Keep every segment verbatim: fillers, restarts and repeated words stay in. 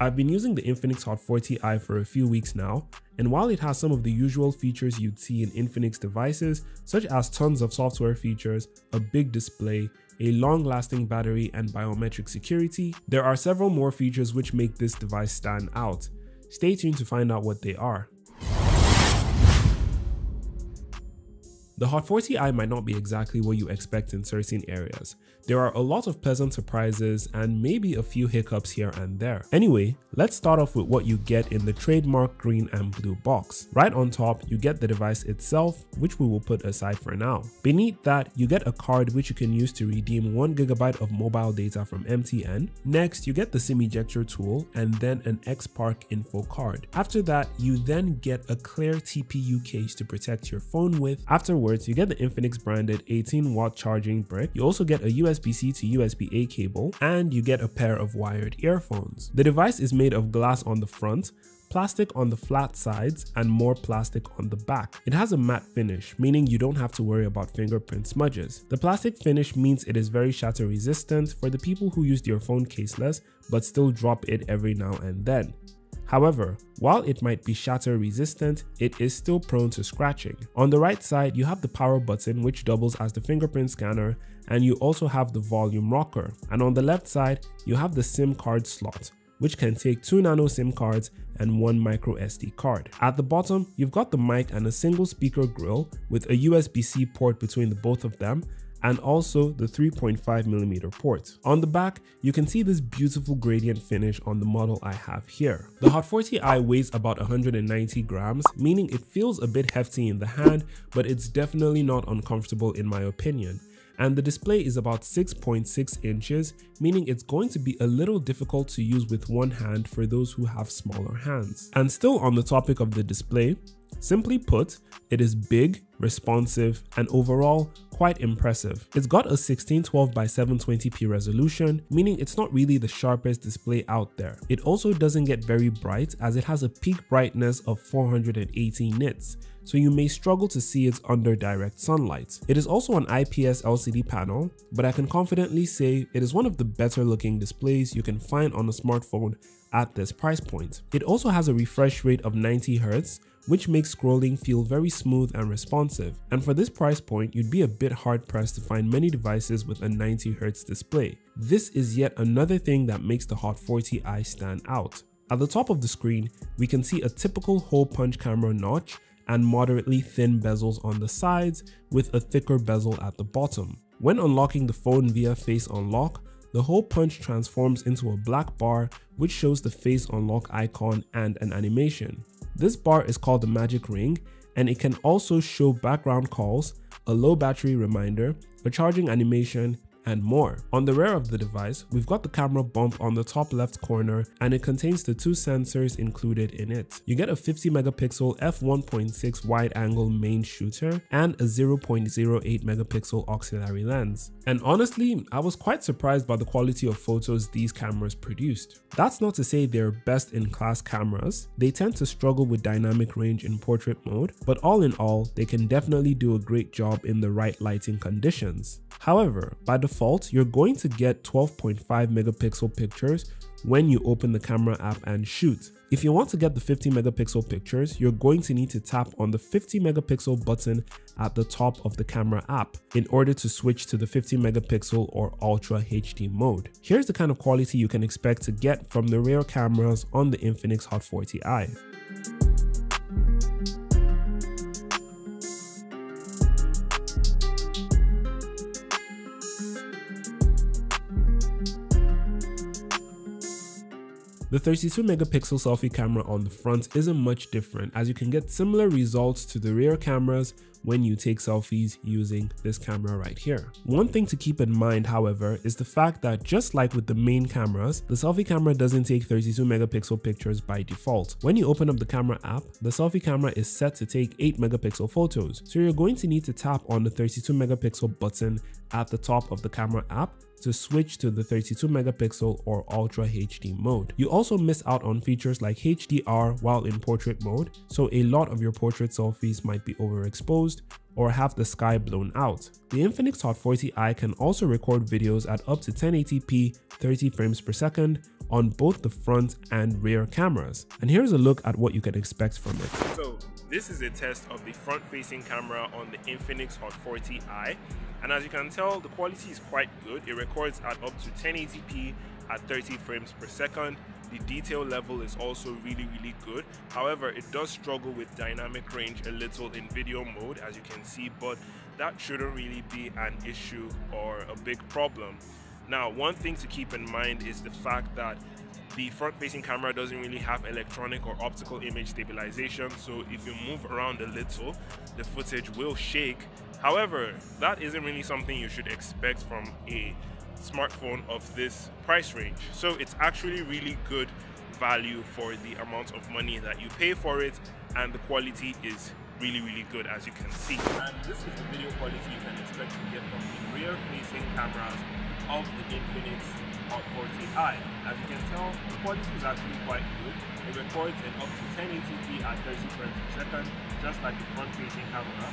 I've been using the Infinix Hot forty i for a few weeks now, and while it has some of the usual features you'd see in Infinix devices, such as tons of software features, a big display, a long-lasting battery, and biometric security, there are several more features which make this device stand out. Stay tuned to find out what they are. The Hot forty i might not be exactly what you expect in certain areas. There are a lot of pleasant surprises and maybe a few hiccups here and there. Anyway, let's start off with what you get in the trademark green and blue box. Right on top, you get the device itself, which we will put aside for now. Beneath that, you get a card which you can use to redeem one gigabyte of mobile data from M T N. Next, you get the SIM ejector tool and then an Xpark info card. After that, you then get a clear T P U case to protect your phone with. Afterwards, you get the Infinix branded eighteen watt charging brick, you also get a U S B C to U S B A cable, and you get a pair of wired earphones. The device is made of glass on the front, plastic on the flat sides, and more plastic on the back. It has a matte finish, meaning you don't have to worry about fingerprint smudges. The plastic finish means it is very shatter resistant for the people who used your phone caseless but still drop it every now and then. However, while it might be shatter resistant, it is still prone to scratching. On the right side, you have the power button, which doubles as the fingerprint scanner, and you also have the volume rocker. And on the left side, you have the SIM card slot, which can take two nano SIM cards and one micro S D card. At the bottom, you've got the mic and a single speaker grille with a U S B C port between the both of them, and also the three point five millimeter port. On the back, you can see this beautiful gradient finish on the model I have here. The Hot forty i weighs about one hundred ninety grams, meaning it feels a bit hefty in the hand, but it's definitely not uncomfortable in my opinion. And the display is about six point six inches, meaning it's going to be a little difficult to use with one hand for those who have smaller hands. And still on the topic of the display, simply put, it is big, responsive, and overall quite impressive. It's got a sixteen twelve by seven twenty p resolution, meaning it's not really the sharpest display out there. It also doesn't get very bright, as it has a peak brightness of four hundred eighty nits, so you may struggle to see it under direct sunlight. It is also an I P S L C D panel, but I can confidently say it is one of the better looking displays you can find on a smartphone at this price point. It also has a refresh rate of ninety hertz, which makes scrolling feel very smooth and responsive. And for this price point, you'd be a bit hard pressed to find many devices with a ninety hertz display. This is yet another thing that makes the Hot forty i stand out. At the top of the screen, we can see a typical hole punch camera notch and moderately thin bezels on the sides with a thicker bezel at the bottom. When unlocking the phone via Face Unlock, the hole punch transforms into a black bar which shows the Face Unlock icon and an animation. This bar is called the magic ring, and it can also show background calls, a low battery reminder, a charging animation, and more. On the rear of the device, we've got the camera bump on the top left corner, and it contains the two sensors included in it. You get a fifty megapixel f one point six wide angle main shooter and a zero point zero eight megapixel auxiliary lens. And honestly, I was quite surprised by the quality of photos these cameras produced. That's not to say they're best in class cameras. They tend to struggle with dynamic range in portrait mode, but all in all, they can definitely do a great job in the right lighting conditions. However, by default, Default, you're going to get twelve point five megapixel pictures when you open the camera app and shoot. If you want to get the fifty megapixel pictures, you're going to need to tap on the fifty megapixel button at the top of the camera app in order to switch to the fifty megapixel or Ultra H D mode. Here's the kind of quality you can expect to get from the rear cameras on the Infinix Hot forty i. The thirty-two megapixel selfie camera on the front isn't much different, as you can get similar results to the rear cameras when you take selfies using this camera right here. One thing to keep in mind, however, is the fact that just like with the main cameras, the selfie camera doesn't take thirty-two megapixel pictures by default. When you open up the camera app, the selfie camera is set to take eight megapixel photos, so you're going to need to tap on the thirty-two megapixel button at the top of the camera app to switch to the thirty-two megapixel or Ultra H D mode. You also miss out on features like H D R while in portrait mode, so a lot of your portrait selfies might be overexposed or have the sky blown out. The Infinix Hot forty i can also record videos at up to ten eighty p, thirty frames per second, on both the front and rear cameras. And here's a look at what you can expect from it. So this is a test of the front-facing camera on the Infinix Hot forty i, and as you can tell, the quality is quite good. It records at up to ten eighty p at thirty frames per second. The detail level is also really, really good. However, it does struggle with dynamic range a little in video mode, as you can see, but that shouldn't really be an issue or a big problem. Now, one thing to keep in mind is the fact that the front-facing camera doesn't really have electronic or optical image stabilization, so if you move around a little, the footage will shake. However, that isn't really something you should expect from a smartphone of this price range, so it's actually really good value for the amount of money that you pay for it, and the quality is really, really good, as you can see. And this is the video quality you can expect to get from the rear facing cameras of the Infinix Hot forty i. As you can tell, the quality is actually quite good. It records in up to ten eighty p at thirty frames per second, just like the front facing camera,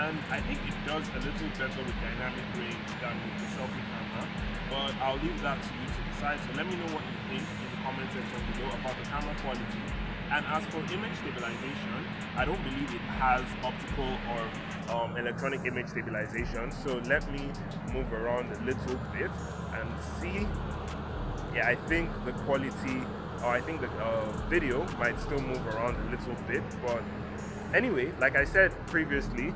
and I think it does a little better with dynamic range than with the selfie camera, but I'll leave that to you to decide. So let me know what you think in the comment section below about the camera quality. And as for image stabilization, I don't believe it has optical or um, electronic image stabilization. So let me move around a little bit and see. Yeah, I think the quality, or I think the uh, video might still move around a little bit. But anyway, like I said previously,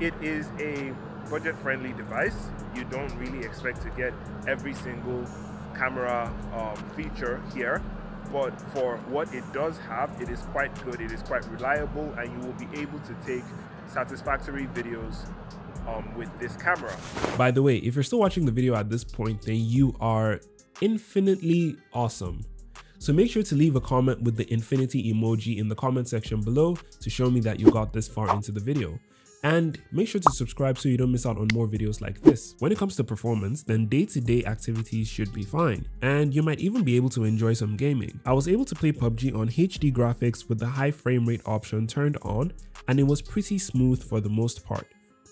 it is a budget-friendly device. You don't really expect to get every single camera um, feature here. But for what it does have, it is quite good, it is quite reliable, and you will be able to take satisfactory videos um, with this camera. By the way, if you're still watching the video at this point, then you are infinitely awesome. So make sure to leave a comment with the infinity emoji in the comment section below to show me that you got this far into the video. And make sure to subscribe so you don't miss out on more videos like this. When it comes to performance, then day-to-day activities should be fine, and you might even be able to enjoy some gaming. I was able to play P U B G on H D graphics with the high frame rate option turned on, and it was pretty smooth for the most part.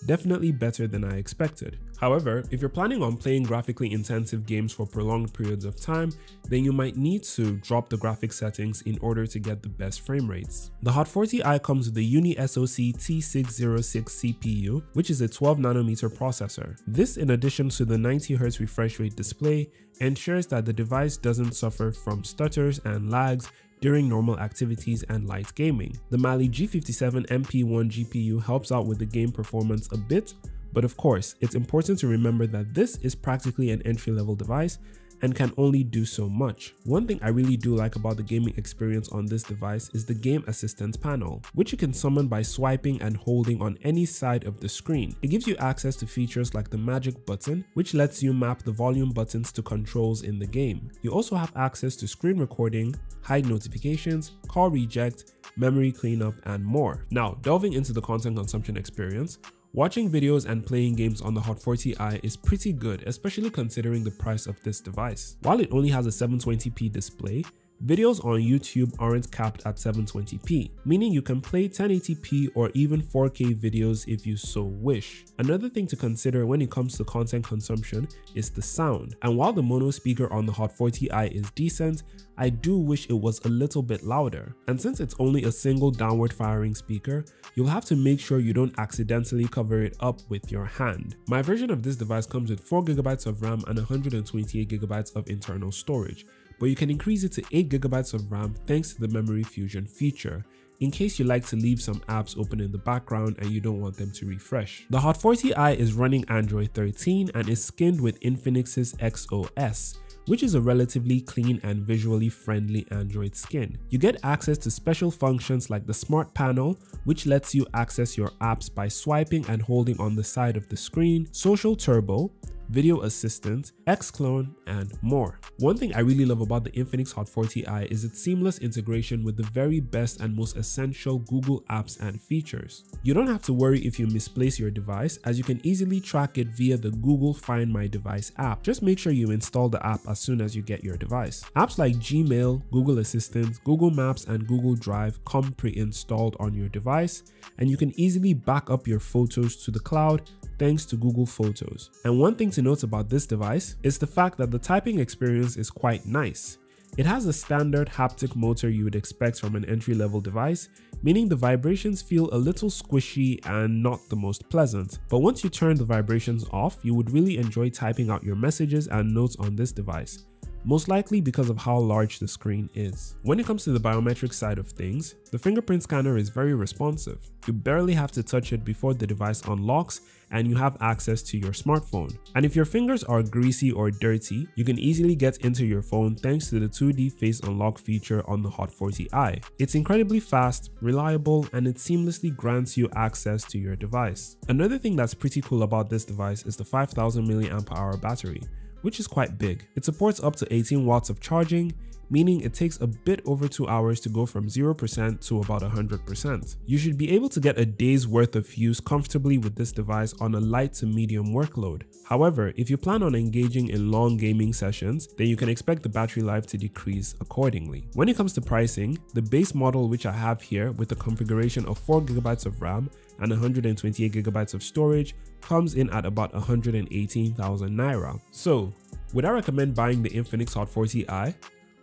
Definitely better than I expected. However, if you're planning on playing graphically intensive games for prolonged periods of time, then you might need to drop the graphics settings in order to get the best frame rates. The Hot forty i comes with the Uni SoC T six oh six C P U, which is a twelve nanometer processor. This, in addition to the ninety hertz refresh rate display, ensures that the device doesn't suffer from stutters and lags during normal activities and light gaming. The Mali G fifty-seven M P one G P U helps out with the game performance a bit, but of course, it's important to remember that this is practically an entry-level device and can only do so much. One thing I really do like about the gaming experience on this device is the Game Assistant panel, which you can summon by swiping and holding on any side of the screen. It gives you access to features like the magic button, which lets you map the volume buttons to controls in the game. You also have access to screen recording, hide notifications, call reject, memory cleanup, and more. Now, delving into the content consumption experience, watching videos and playing games on the Hot forty i is pretty good, especially considering the price of this device. While it only has a seven twenty p display, videos on YouTube aren't capped at seven twenty p, meaning you can play ten eighty p or even four K videos if you so wish. Another thing to consider when it comes to content consumption is the sound, and while the mono speaker on the Hot forty i is decent, I do wish it was a little bit louder. And since it's only a single downward firing speaker, you'll have to make sure you don't accidentally cover it up with your hand. My version of this device comes with four gigabytes of RAM and one hundred twenty-eight gigabytes of internal storage, but you can increase it to eight gigabytes of RAM thanks to the memory fusion feature, in case you like to leave some apps open in the background and you don't want them to refresh. The Hot forty i is running Android thirteen and is skinned with Infinix's X O S, which is a relatively clean and visually friendly Android skin. You get access to special functions like the Smart Panel, which lets you access your apps by swiping and holding on the side of the screen, Social Turbo, Video Assistant, Xclone, and more. One thing I really love about the Infinix Hot forty i is its seamless integration with the very best and most essential Google apps and features. You don't have to worry if you misplace your device, as you can easily track it via the Google Find My Device app. Just make sure you install the app as soon as you get your device. Apps like Gmail, Google Assistant, Google Maps, and Google Drive come pre-installed on your device, and you can easily back up your photos to the cloud thanks to Google Photos. And one thing to note about this device is the fact that the typing experience is quite nice. It has the standard haptic motor you would expect from an entry-level device, meaning the vibrations feel a little squishy and not the most pleasant. But once you turn the vibrations off, you would really enjoy typing out your messages and notes on this device, most likely because of how large the screen is. When it comes to the biometric side of things, the fingerprint scanner is very responsive. You barely have to touch it before the device unlocks and you have access to your smartphone. And if your fingers are greasy or dirty, you can easily get into your phone thanks to the two D face unlock feature on the Hot forty i. It's incredibly fast, reliable, and it seamlessly grants you access to your device. Another thing that's pretty cool about this device is the five thousand milliamp hour battery, which is quite big. It supports up to eighteen watts of charging, meaning it takes a bit over two hours to go from zero percent to about one hundred percent. You should be able to get a day's worth of use comfortably with this device on a light to medium workload. However, if you plan on engaging in long gaming sessions, then you can expect the battery life to decrease accordingly. When it comes to pricing, the base model which I have here with a configuration of four gigabytes of RAM and one hundred twenty-eight gigabytes of storage comes in at about one hundred eighteen thousand naira. So, would I recommend buying the Infinix Hot forty i?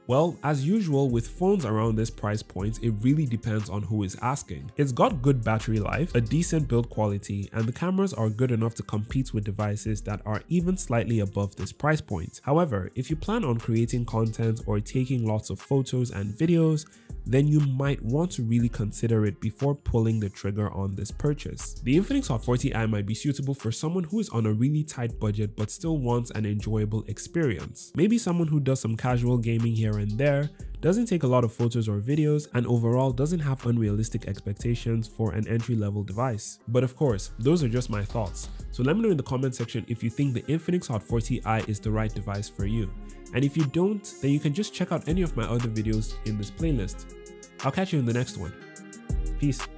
Well, as usual with phones around this price point, it really depends on who is asking. It's got good battery life, a decent build quality, and the cameras are good enough to compete with devices that are even slightly above this price point. However, if you plan on creating content or taking lots of photos and videos, then you might want to really consider it before pulling the trigger on this purchase. The Infinix Hot forty i might be suitable for someone who is on a really tight budget but still wants an enjoyable experience. Maybe someone who does some casual gaming here and there, doesn't take a lot of photos or videos, and overall doesn't have unrealistic expectations for an entry-level device. But of course, those are just my thoughts, so let me know in the comment section if you think the Infinix Hot forty i is the right device for you. And if you don't, then you can just check out any of my other videos in this playlist. I'll catch you in the next one. Peace.